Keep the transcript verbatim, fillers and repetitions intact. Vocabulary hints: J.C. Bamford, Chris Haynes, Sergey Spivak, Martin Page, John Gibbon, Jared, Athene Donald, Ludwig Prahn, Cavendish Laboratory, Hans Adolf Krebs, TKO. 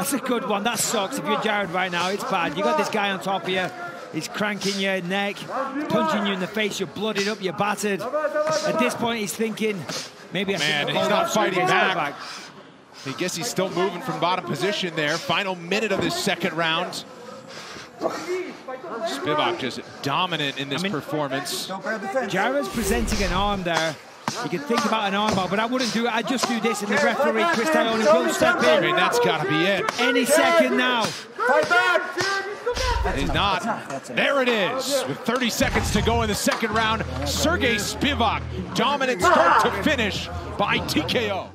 That's a good one. That sucks. If you're Jared right now, it's bad. You got this guy on top of you. He's cranking your neck, punching you in the face. You're blooded up. You're battered. At this point, he's thinking, maybe oh, I should man, he's not fighting back. back. I guess he's still moving from bottom position there. Final minute of this second round. Spivak just dominant in this I mean, performance. Jared's presenting an arm there. You can think about an armbar, but I wouldn't do it. I'd just do this, and the referee, Chris Haynes, will step in. I mean, that's got to be it. Any second now. Fight back! He's not. That's not that's there it is. With thirty seconds to go in the second round, Sergey Spivak, dominant start to finish by T K O.